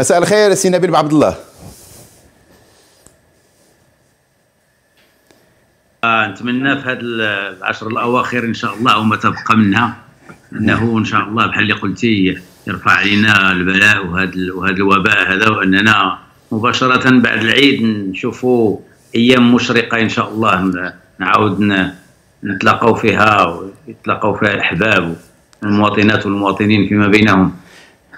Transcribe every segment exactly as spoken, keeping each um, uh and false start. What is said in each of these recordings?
مساء الخير سي نبيل بن عبد الله. آه نتمنى في هذه العشر الاواخر ان شاء الله وما تبقى منها انه ان شاء الله بحال اللي قلتي يرفع علينا البلاء وهذا وهذا الوباء هذا، واننا مباشره بعد العيد نشوفوا ايام مشرقه ان شاء الله نعاود نتلاقاو فيها ويتلاقاو فيها الاحباب والمواطنات والمواطنين فيما بينهم.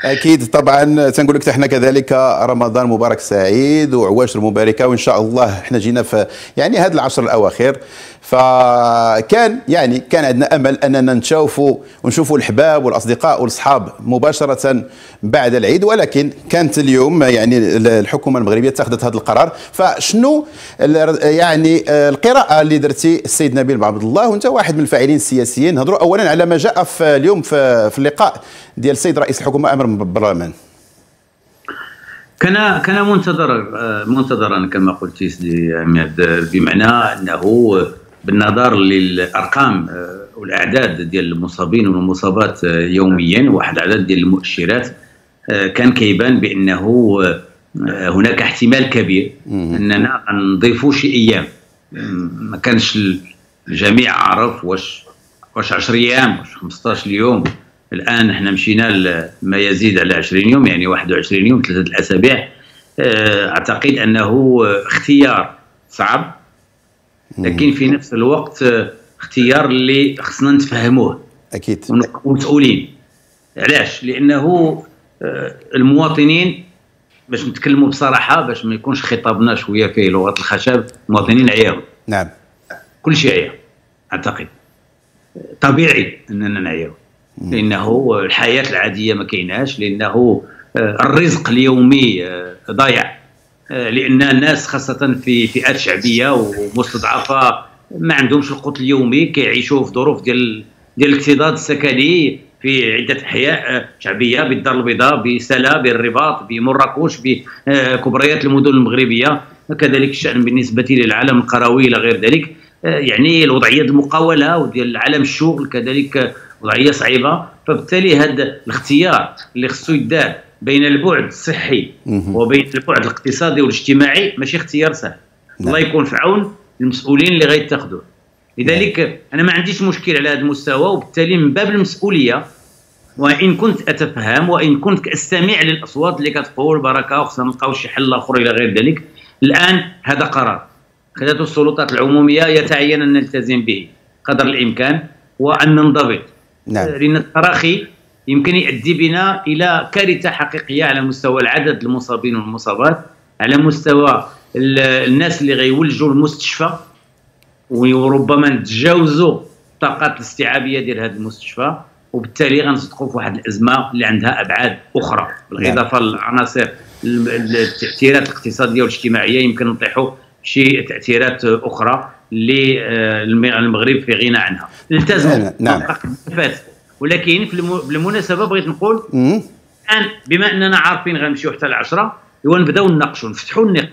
اكيد طبعا تنقول لك احنا كذلك رمضان مبارك سعيد وعواشر مباركه، وان شاء الله احنا جينا في يعني هذه العشر الاواخر، فكان يعني كان عندنا امل اننا نشوفوا ونشوفوا الحباب والاصدقاء والاصحاب مباشره بعد العيد، ولكن كانت اليوم يعني الحكومه المغربيه اتخذت هذا القرار. فشنو يعني القراءه اللي درتي السيد نبيل بن عبد الله وانت واحد من الفاعلين السياسيين؟ هضروا اولا على ما جاء في اليوم في, في اللقاء ديال السيد رئيس الحكومه امام البرلمان. كان كان منتظر منتظرا كما قلت سيدي عماد، بمعنى انه بالنظر للارقام والاعداد ديال المصابين والمصابات يوميا واحد العدد ديال المؤشرات كان كيبان بانه هناك احتمال كبير اننا نضيفوا شي ايام. ما كانش الجميع عرف واش واش عشرة ايام واش خمسطاش يوم. الان احنا مشينا لما يزيد على عشرين يوم، يعني واحد وعشرين يوم، ثلاثه الاسابيع. اعتقد انه اختيار صعب، لكن في نفس الوقت اختيار اللي خصنا نتفهموه اكيد ونكونوا مسؤولين. علاش؟ لانه المواطنين، باش نتكلموا بصراحه باش ما يكونش خطابنا شويه فيه لغه الخشب، المواطنين عياروا. نعم كل شيء عيار، اعتقد طبيعي اننا نعياروا، لانه الحياه العاديه ما كايناش، لانه الرزق اليومي ضايع، لان الناس خاصه في فئات شعبيه ومستضعفه ما عندهمش القوت اليومي، كيعيشوا في ظروف ديال ديال الاكتضاد السكني في عده احياء شعبيه بالدار البيضاء بسلا بالرباط بمراكش بكبريات المدن المغربيه، وكذلك الشان بالنسبه للعالم القروي الى غير ذلك. يعني الوضعيه المقاوله وديال عالم الشغل كذلك وضعيه صعيبه، فبالتالي هذا الاختيار اللي خصو يدار بين البعد الصحي وبين البعد الاقتصادي والاجتماعي ماشي اختيار سهل. الله يكون في عون المسؤولين اللي غيتاخذوه. لذلك انا ما عنديش مشكل على هذا المستوى، وبالتالي من باب المسؤوليه وان كنت اتفهم وان كنت استمع للاصوات اللي كتقول بركه وخصنا نلقاو شي حل اخر الى غير ذلك. الان هذا قرار خذته السلطات العموميه، يتعين ان نلتزم به قدر الامكان وان ننضبط. نعم. لأن التراخي يمكن يؤدي بنا إلى كارثة حقيقية على مستوى العدد المصابين والمصابات، على مستوى الناس اللي غيولجوا المستشفى، وربما نتجاوزوا الطاقات الاستيعابية ديال هذا المستشفى، وبالتالي غنصدقوا في واحد الأزمة اللي عندها أبعاد أخرى، بالإضافة للعناصر التأثيرات الاقتصادية والاجتماعية، يمكن نطيحوا شي تأثيرات أخرى للمغرب في غنى عنها. التزموا. نعم. ولكن بالمناسبه بغيت نقول الان بما اننا عارفين غنمشيو حتى العشرة، ايوا نبداو نناقشوا نفتحوا النقاش.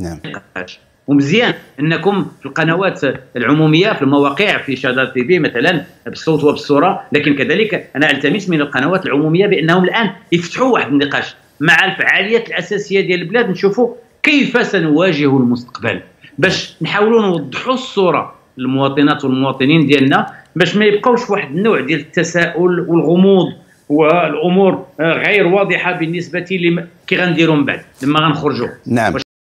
نعم. ومزيان انكم في القنوات العموميه في المواقع في شادار تي في مثلا بالصوت وبالصوره، لكن كذلك انا التمس من القنوات العموميه بانهم الان يفتحوا واحد النقاش مع الفعاليات الاساسيه ديال البلاد، نشوفوا كيف سنواجه المستقبل باش نحاولوا نوضحوا الصوره للمواطنات والمواطنين ديالنا، باش ما يبقاوش واحد النوع ديال التساؤل والغموض والامور غير واضحه بالنسبه لي كي غنديروا من بعد لما غنخرجوا. نعم.